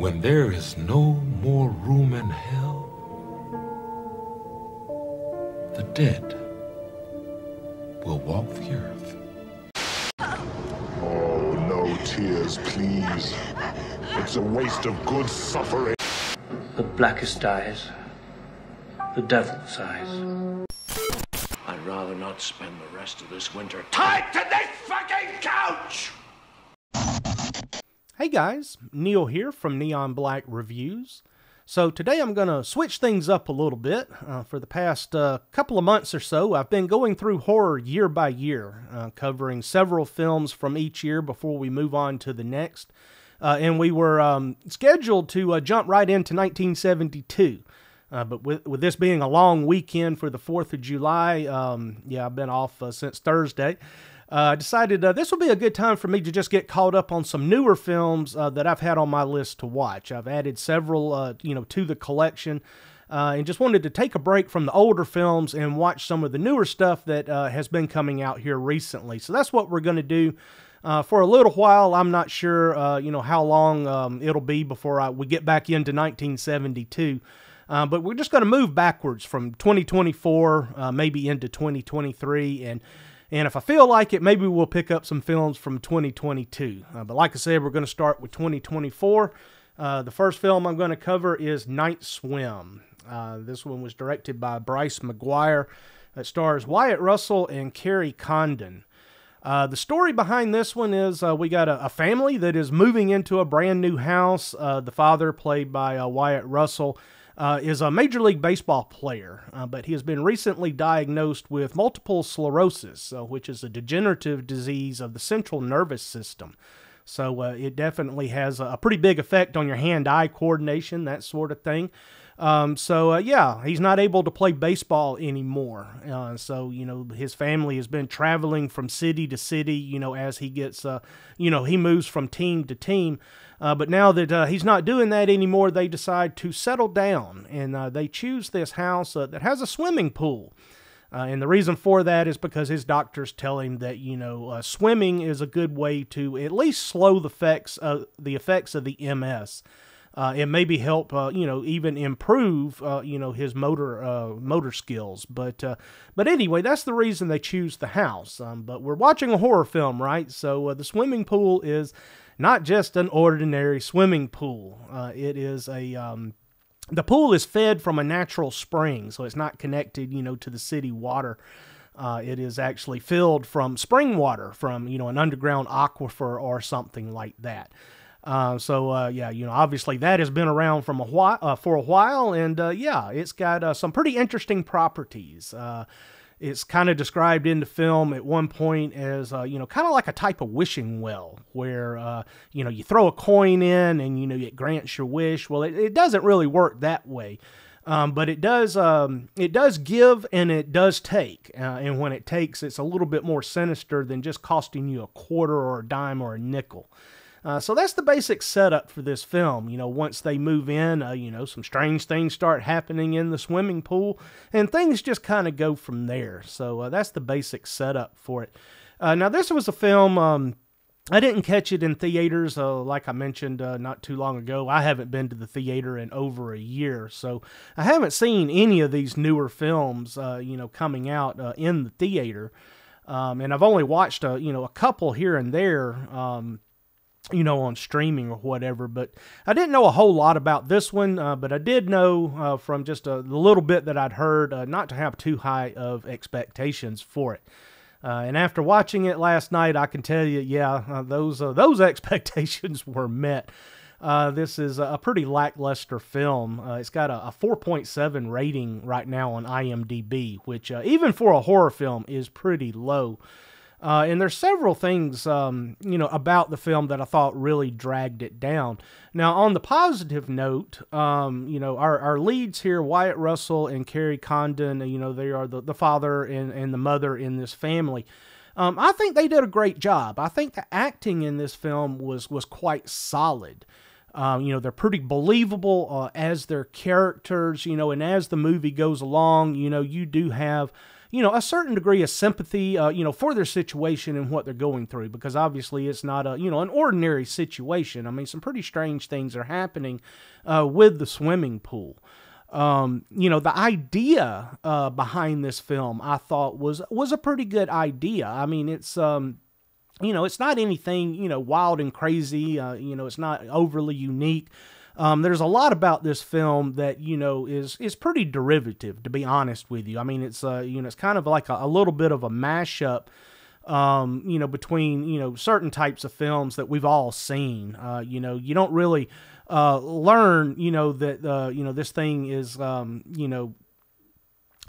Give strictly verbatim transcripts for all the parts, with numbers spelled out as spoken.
when there is no more room in hell, the dead will walk the earth. Oh, no tears, please. It's a waste of good suffering. The blackest eyes, the devil's eyes. I'd rather not spend the rest of this winter tied to this fucking couch! Hey guys, Neil here from Neon Black Reviews. So today I'm going to switch things up a little bit. Uh, for the past uh, couple of months or so, I've been going through horror year by year, uh, covering several films from each year before we move on to the next. Uh, and we were um, scheduled to uh, jump right into nineteen seventy-two. Uh, but with, with this being a long weekend for the fourth of July, um, yeah, I've been off uh, since Thursday. I uh, decided uh, this would be a good time for me to just get caught up on some newer films uh, that I've had on my list to watch. I've added several, uh, you know, to the collection, uh, and just wanted to take a break from the older films and watch some of the newer stuff that uh, has been coming out here recently. So that's what we're going to do uh, for a little while. I'm not sure, uh, you know, how long um, it'll be before I, we get back into nineteen seventy-two. Uh, but we're just going to move backwards from twenty twenty-four, uh, maybe into twenty twenty-three, and And if I feel like it, maybe we'll pick up some films from twenty twenty-two. Uh, but like I said, we're going to start with twenty twenty-four. Uh, the first film I'm going to cover is Night Swim. Uh, this one was directed by Bryce McGuire. It stars Wyatt Russell and Kerry Condon. Uh, the story behind this one is uh, we got a, a family that is moving into a brand new house. Uh, the father, played by uh, Wyatt Russell, Uh, is a Major League Baseball player, uh, but he has been recently diagnosed with multiple sclerosis, uh, which is a degenerative disease of the central nervous system. So uh, it definitely has a pretty big effect on your hand-eye coordination, that sort of thing. Um, so, uh, yeah, he's not able to play baseball anymore. Uh, so, you know, his family has been traveling from city to city, you know, as he gets, uh, you know, he moves from team to team. Uh, but now that uh, he's not doing that anymore, they decide to settle down, and uh, they choose this house uh, that has a swimming pool. Uh, and the reason for that is because his doctors tell him that, you know, uh, swimming is a good way to at least slow the effects of, the effects of the M S. Uh, and maybe help, uh, you know, even improve, uh, you know, his motor uh, motor skills. But uh, but anyway, that's the reason they choose the house. Um, but we're watching a horror film, right? So uh, the swimming pool is not just an ordinary swimming pool. Uh, it is a... Um, the pool is fed from a natural spring, so it's not connected, you know, to the city water. Uh, it is actually filled from spring water, from, you know, an underground aquifer or something like that. Uh, so, uh, yeah, you know, obviously that has been around from a while, uh, for a while, and, uh, yeah, it's got uh, some pretty interesting properties. Uh, it's kind of described in the film at one point as, uh, you know, kind of like a type of wishing well where, uh, you know, you throw a coin in and, you know, it grants your wish. Well, it, it doesn't really work that way. Um, but it does, um, it does give and it does take. Uh, and when it takes, it's a little bit more sinister than just costing you a quarter or a dime or a nickel. Uh, so that's the basic setup for this film. You know, once they move in, uh, you know, some strange things start happening in the swimming pool, and things just kind of go from there. So uh, that's the basic setup for it. Uh, now, this was a film, um, I didn't catch it in theaters, uh, like I mentioned uh, not too long ago. I haven't been to the theater in over a year, so I haven't seen any of these newer films, uh, you know, coming out uh, in the theater. Um, and I've only watched, uh, you know, a couple here and there, um you know, on streaming or whatever, but I didn't know a whole lot about this one, uh, but I did know uh, from just a little bit that I'd heard uh, not to have too high of expectations for it. Uh, and after watching it last night, I can tell you, yeah, uh, those uh, those expectations were met. Uh, this is a pretty lackluster film. Uh, it's got a, a four point seven rating right now on I M D B, which uh, even for a horror film is pretty low. Uh, and there's several things, um, you know, about the film that I thought really dragged it down. Now, on the positive note, um, you know, our, our leads here, Wyatt Russell and Kerry Condon, you know, they are the, the father and, and the mother in this family. Um, I think they did a great job. I think the acting in this film was, was quite solid. Um, you know, they're pretty believable uh, as their characters, you know, and as the movie goes along, you know, you do have... you know, a certain degree of sympathy, uh, you know, for their situation and what they're going through, because obviously it's not a, you know, an ordinary situation. I mean, some pretty strange things are happening uh, with the swimming pool. Um, you know, the idea uh, behind this film, I thought was was a pretty good idea. I mean, it's, um, you know, it's not anything, you know, wild and crazy. Uh, you know, it's not overly unique. Um, there's a lot about this film that, you know, is is pretty derivative, to be honest with you. I mean, it's, uh, you know, it's kind of like a, a little bit of a mashup, um, you know, between, you know, certain types of films that we've all seen. Uh, you know, you don't really uh, learn, you know, that, uh, you know, this thing is, um, you know,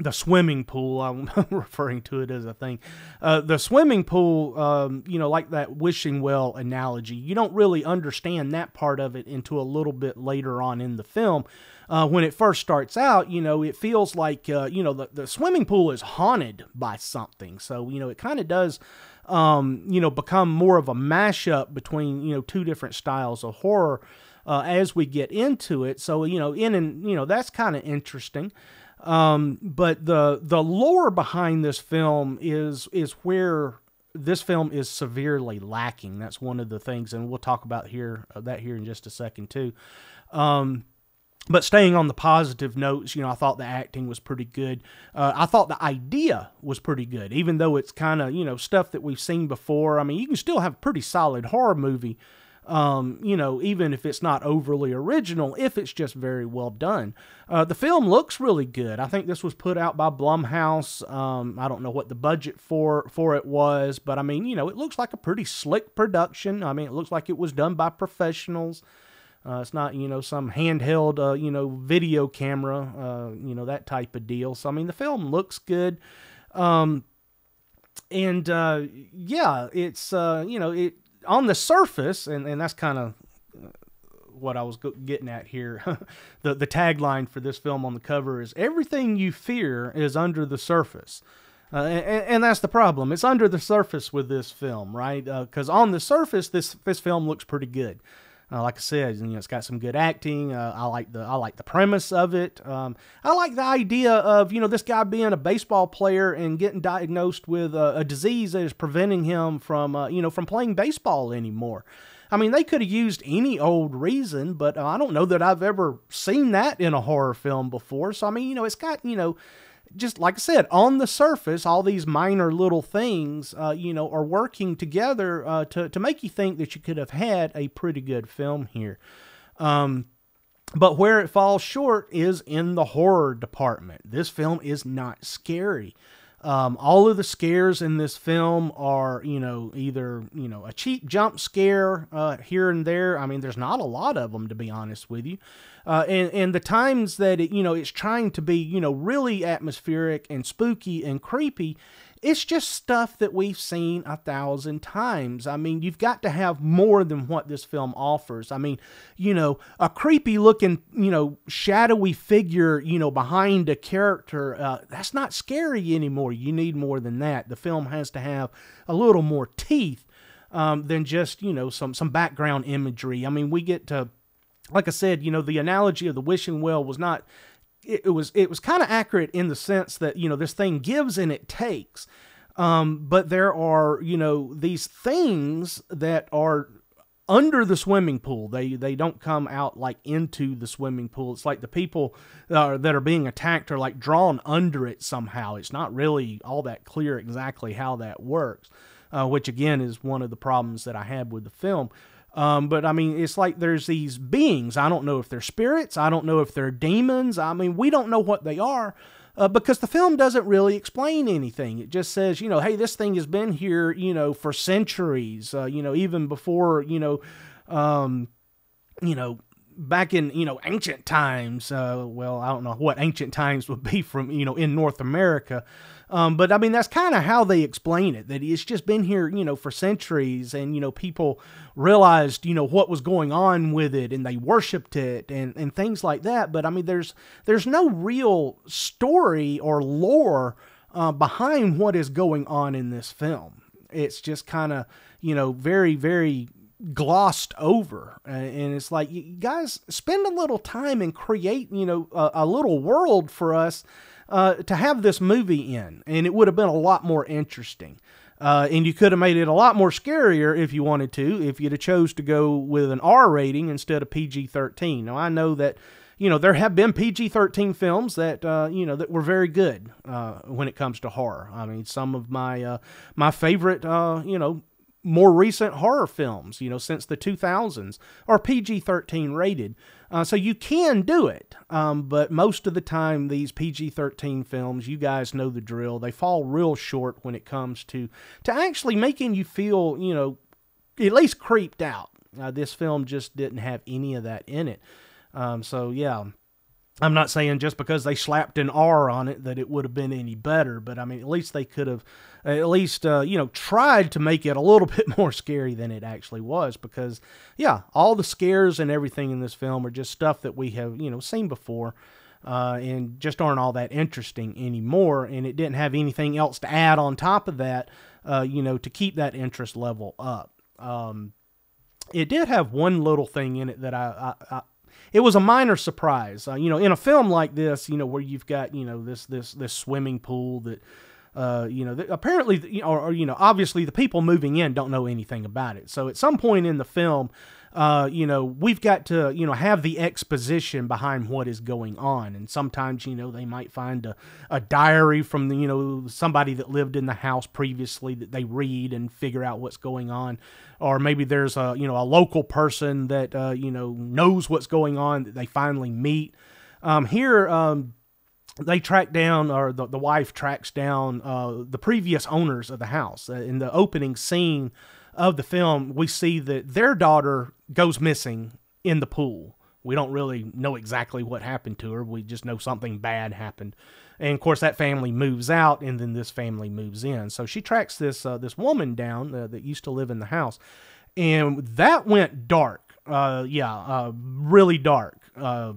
the swimming pool. I'm referring to it as a thing. Uh, the swimming pool, um, you know, like that wishing well analogy, you don't really understand that part of it until a little bit later on in the film. Uh, when it first starts out, you know, it feels like, uh, you know, the, the swimming pool is haunted by something. So, you know, it kind of does, um, you know, become more of a mashup between, you know, two different styles of horror uh, as we get into it. So, you know, in and, you know, that's kind of interesting. Um, but the, the lore behind this film is, is where this film is severely lacking. That's one of the things, and we'll talk about here, uh, that here in just a second too. Um, But staying on the positive notes, you know, I thought the acting was pretty good. Uh, I thought the idea was pretty good, even though it's kind of, you know, stuff that we've seen before. I mean, you can still have a pretty solid horror movie, um, you know, even if it's not overly original, if it's just very well done. Uh, the film looks really good. I think this was put out by Blumhouse. Um, I don't know what the budget for, for it was, but I mean, you know, it looks like a pretty slick production. I mean, it looks like it was done by professionals. Uh, it's not, you know, some handheld, uh, you know, video camera, uh, you know, that type of deal. So, I mean, the film looks good. Um, and, uh, yeah, it's, uh, you know, it on the surface, and, and that's kind of what I was getting at here. the, the tagline for this film on the cover is, "Everything you fear is under the surface." Uh, and, and that's the problem. It's under the surface with this film, right? Because uh, on the surface, this, this film looks pretty good. Uh, like I said, you know, it's got some good acting. Uh, I like the I like the premise of it. Um, I like the idea of, you know, this guy being a baseball player and getting diagnosed with a, a disease that is preventing him from, uh, you know, from playing baseball anymore. I mean, they could have used any old reason, but uh, I don't know that I've ever seen that in a horror film before. So, I mean, you know, it's got, you know, just like I said, on the surface, all these minor little things, uh, you know, are working together uh, to, to make you think that you could have had a pretty good film here. Um, but where it falls short is in the horror department. This film is not scary. Um, all of the scares in this film are, you know, either, you know, a cheap jump scare uh, here and there. I mean, there's not a lot of them, to be honest with you. Uh, and, and the times that, it, you know, it's trying to be, you know, really atmospheric and spooky and creepy, it's just stuff that we've seen a thousand times. I mean, you've got to have more than what this film offers. I mean, you know, a creepy looking, you know, shadowy figure, you know, behind a character, uh, that's not scary anymore. You need more than that. The film has to have a little more teeth um, than just, you know, some, some background imagery. I mean, we get to, like I said, you know, the analogy of the wishing well was not... It was it was kind of accurate in the sense that, you know, this thing gives and it takes, um, but there are, you know, these things that are under the swimming pool. They they don't come out like into the swimming pool. It's like the people uh, that are being attacked are like drawn under it somehow. It's not really all that clear exactly how that works, uh, which again is one of the problems that I had with the film. Um, but I mean, it's like there's these beings. I don't know if they're spirits. I don't know if they're demons. I mean, we don't know what they are uh, because the film doesn't really explain anything. It just says, you know, hey, this thing has been here, you know, for centuries, uh, you know, even before, you know, um, you know, back in, you know, ancient times. Uh, well, I don't know what ancient times would be from, you know, in North America. Um, but I mean, that's kind of how they explain it, that it's just been here, you know, for centuries, and, you know, people realized, you know, what was going on with it, and they worshiped it, and, and things like that. But I mean, there's, there's no real story or lore, uh, behind what is going on in this film. It's just kind of, you know, very, very glossed over. And it's like, you guys spend a little time and create, you know, a, a little world for us uh, to have this movie in, and it would have been a lot more interesting. Uh, and you could have made it a lot more scarier if you wanted to, if you'd have chose to go with an R rating instead of P G thirteen. Now, I know that, you know, there have been P G thirteen films that, uh, you know, that were very good uh, when it comes to horror. I mean, some of my, uh, my favorite, uh, you know, more recent horror films, you know, since the two thousands are P G thirteen rated. Uh, so you can do it, um, but most of the time these P G thirteen films, you guys know the drill, they fall real short when it comes to, to actually making you feel, you know, at least creeped out. Uh, this film just didn't have any of that in it. Um, so, yeah, I'm not saying just because they slapped an R on it that it would have been any better, but, I mean, at least they could have, at least, uh, you know, tried to make it a little bit more scary than it actually was, because, yeah, all the scares and everything in this film are just stuff that we have, you know, seen before, uh, and just aren't all that interesting anymore, and it didn't have anything else to add on top of that, uh, you know, to keep that interest level up. Um, it did have one little thing in it that I... I, I It was a minor surprise, uh, you know, in a film like this, you know, where you've got, you know, this, this, this swimming pool that, uh, you know, that apparently, or, or, you know, obviously the people moving in don't know anything about it. So at some point in the film, uh, you know, we've got to, you know, have the exposition behind what is going on. And sometimes, you know, they might find a, a diary from the, you know, somebody that lived in the house previously that they read and figure out what's going on. Or maybe there's a, you know, a local person that, uh, you know, knows what's going on that they finally meet. Um, here, um, they track down, or the, the wife tracks down, uh, the previous owners of the house. In the opening scene of the film, we see that their daughter goes missing in the pool. We don't really know exactly what happened to her. We just know something bad happened. And, of course, that family moves out, and then this family moves in. So she tracks this uh, this woman down uh, that used to live in the house. And that went dark. Uh, yeah, uh, really dark. Uh,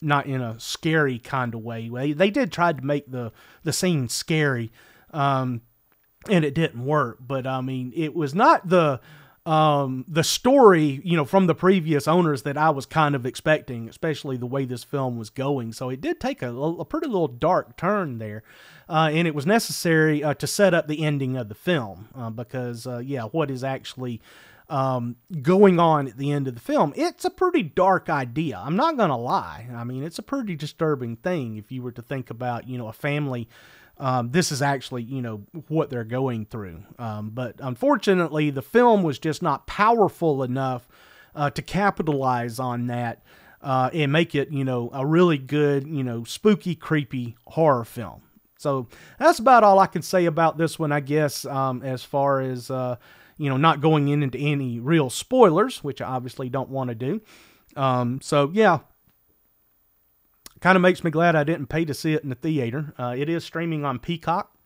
not in a scary kind of way. They, they did try to make the, the scene scary, um, and it didn't work. But, I mean, it was not the... Um, the story, you know, from the previous owners that I was kind of expecting, especially the way this film was going. So it did take a, a pretty little dark turn there. Uh, and it was necessary uh, to set up the ending of the film, uh, because, uh, yeah, what is actually um, going on at the end of the film? It's a pretty dark idea. I'm not going to lie. I mean, it's a pretty disturbing thing if you were to think about, you know, a family. Um, this is actually, you know, what they're going through. Um, but unfortunately, the film was just not powerful enough uh, to capitalize on that uh, and make it, you know, a really good, you know, spooky, creepy horror film. So that's about all I can say about this one, I guess, um, as far as, uh, you know, not going in into any real spoilers, which I obviously don't want to do. Um, so, yeah. Kind of makes me glad I didn't pay to see it in the theater. Uh, it is streaming on Peacock.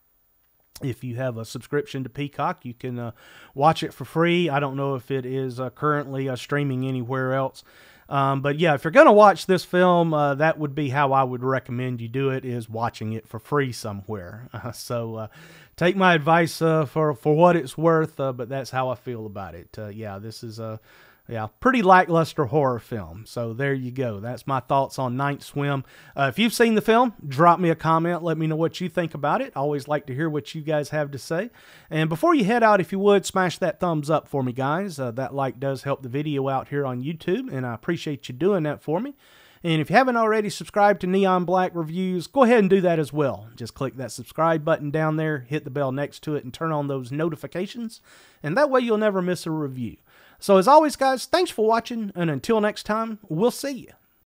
If you have a subscription to Peacock, you can uh, watch it for free. I don't know if it is uh, currently uh, streaming anywhere else. Um, but yeah, if you're going to watch this film, uh, that would be how I would recommend you do it, is watching it for free somewhere. Uh, so uh, take my advice uh, for, for what it's worth, uh, but that's how I feel about it. Uh, yeah, this is a... Uh, Yeah, pretty lackluster horror film. So there you go. That's my thoughts on Night Swim. Uh, if you've seen the film, drop me a comment. Let me know what you think about it. I always like to hear what you guys have to say. And before you head out, if you would, smash that thumbs up for me, guys. Uh, that like does help the video out here on YouTube, and I appreciate you doing that for me. And if you haven't already subscribed to Neon Black Reviews, go ahead and do that as well. Just click that subscribe button down there, hit the bell next to it, and turn on those notifications. And that way you'll never miss a review. So as always, guys, thanks for watching, and until next time, we'll see you.